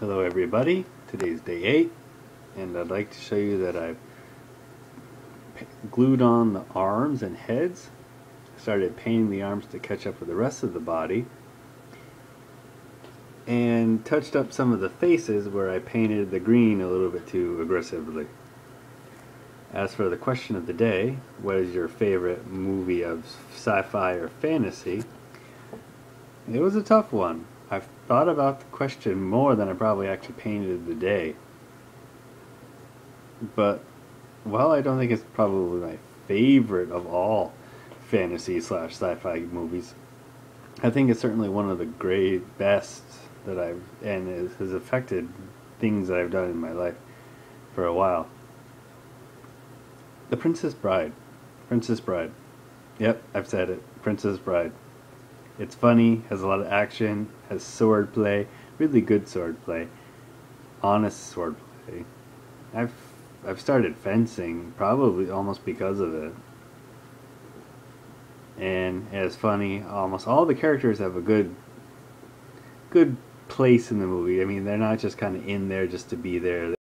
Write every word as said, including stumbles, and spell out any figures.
Hello everybody, today's day eight, and I'd like to show you that I've glued on the arms and heads, started painting the arms to catch up with the rest of the body, and touched up some of the faces where I painted the green a little bit too aggressively. As for the question of the day, what is your favorite movie of sci-fi or fantasy? It was a tough one. I've thought about the question more than I probably actually painted the day. But, well, I don't think it's probably my favorite of all fantasy slash sci-fi movies. I think it's certainly one of the great best that I've, and it has affected things that I've done in my life for a while. The Princess Bride. Princess Bride. Yep, I've said it. Princess Bride. It's funny, has a lot of action, has sword play, really good sword play, honest sword play. I've, I've started fencing probably almost because of it. And it's funny, almost all the characters have a good, good place in the movie. I mean, they're not just kind of in there just to be there.